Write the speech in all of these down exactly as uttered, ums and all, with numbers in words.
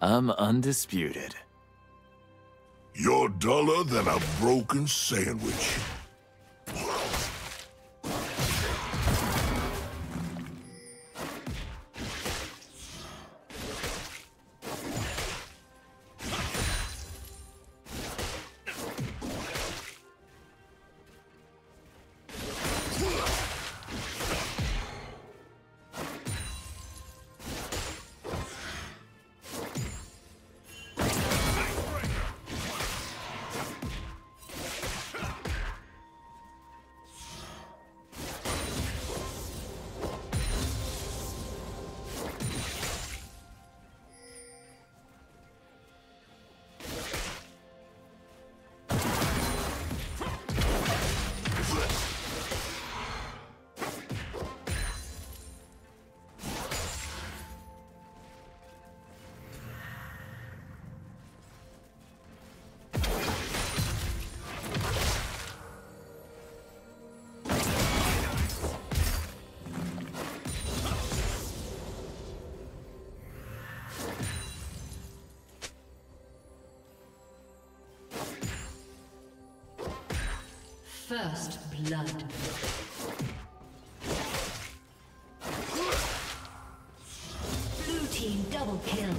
I'm undisputed. You're duller than a broken sandwich. First blood. Blue team double kill.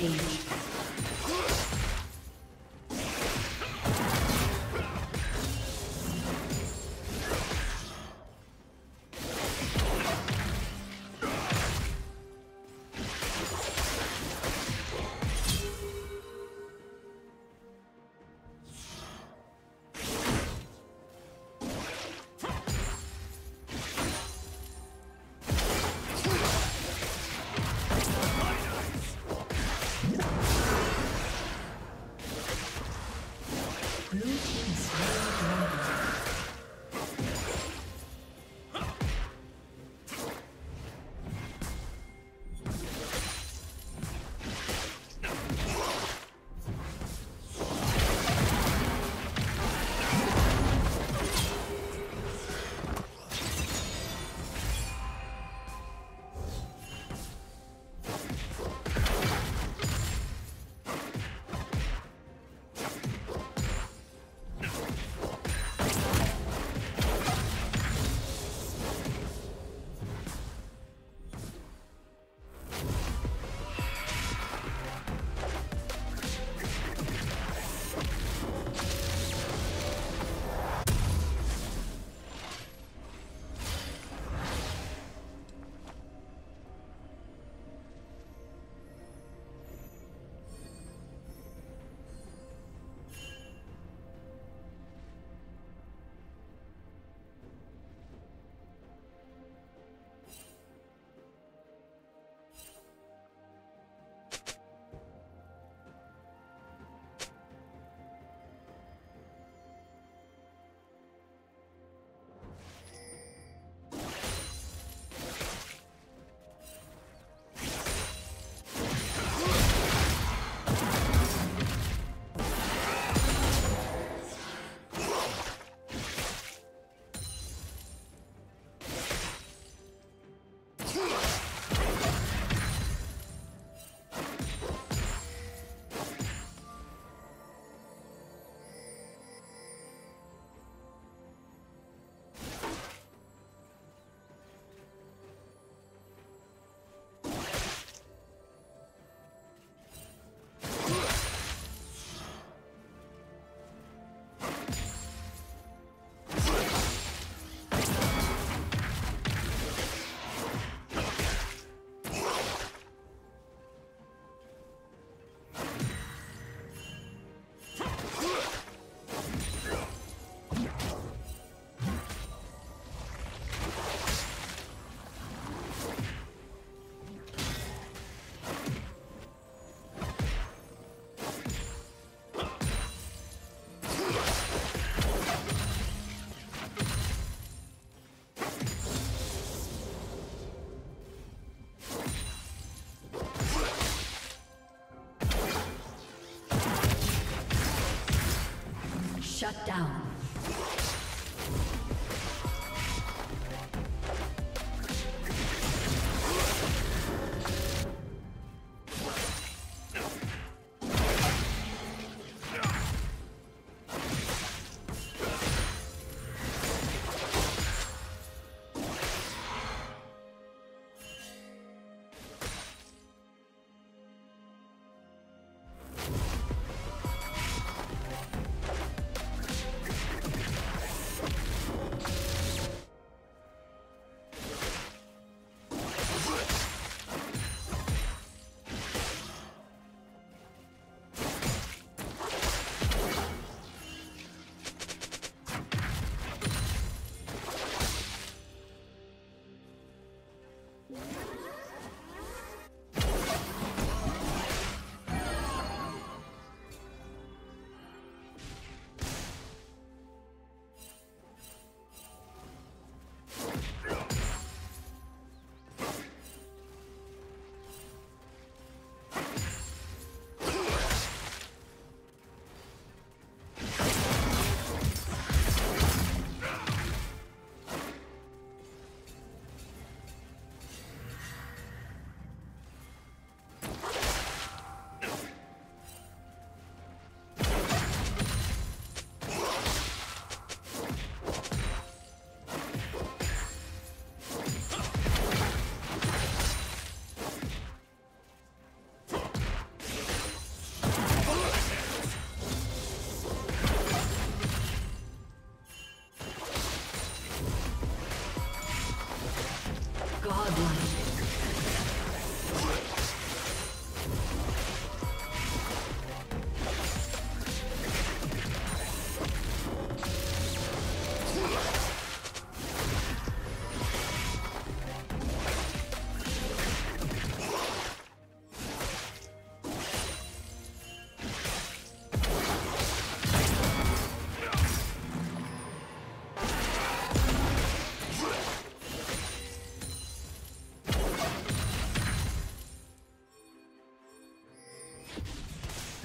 page. Shut down.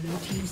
Blue team's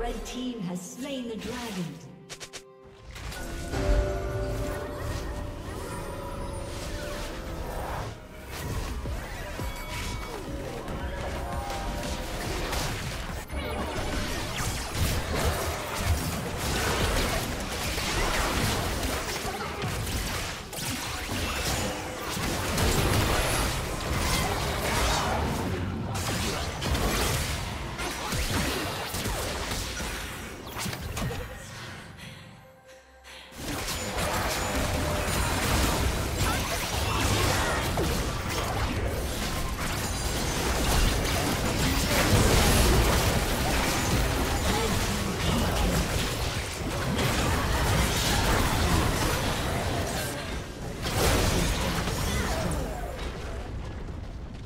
Red team has slain the dragon.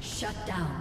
Shut down.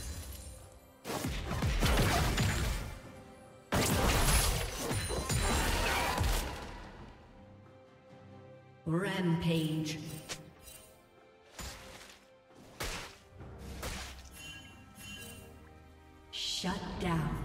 Rampage. Shut down.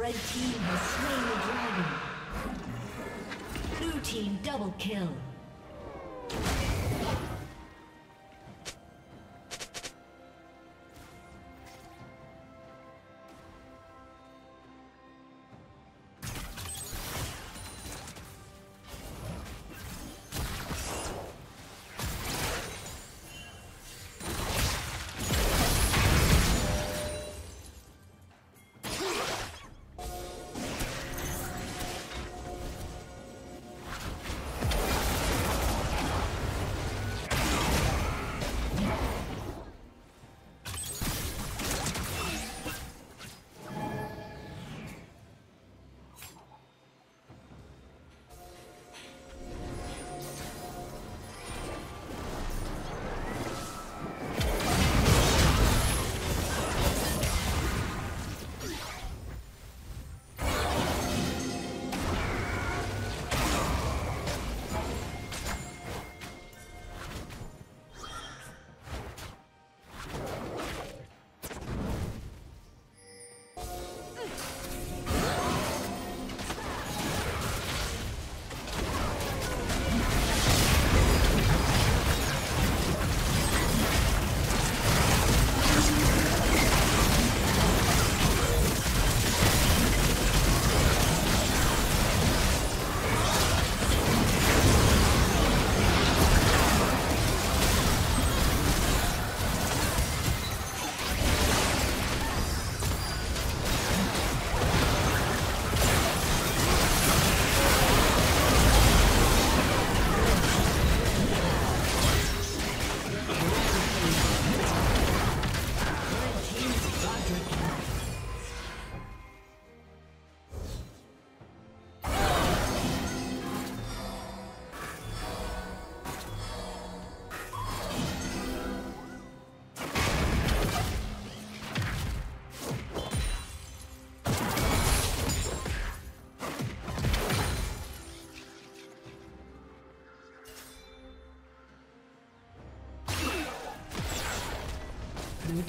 Red team has slain the dragon. Blue team double kill. Blue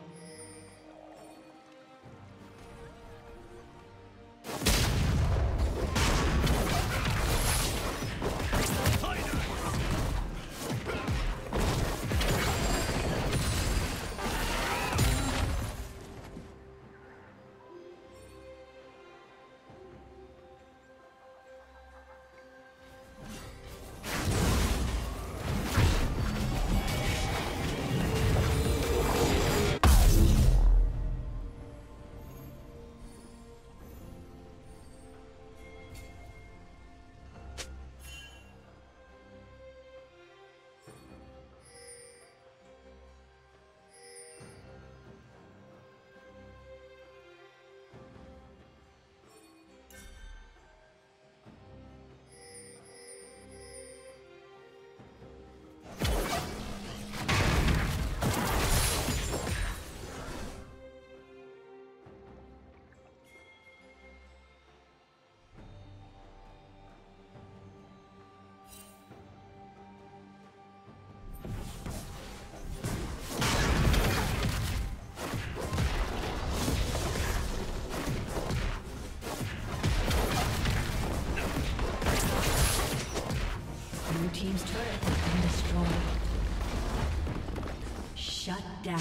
Team's turret has been destroyed. Shut down.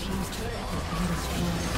Team's turret has been destroyed.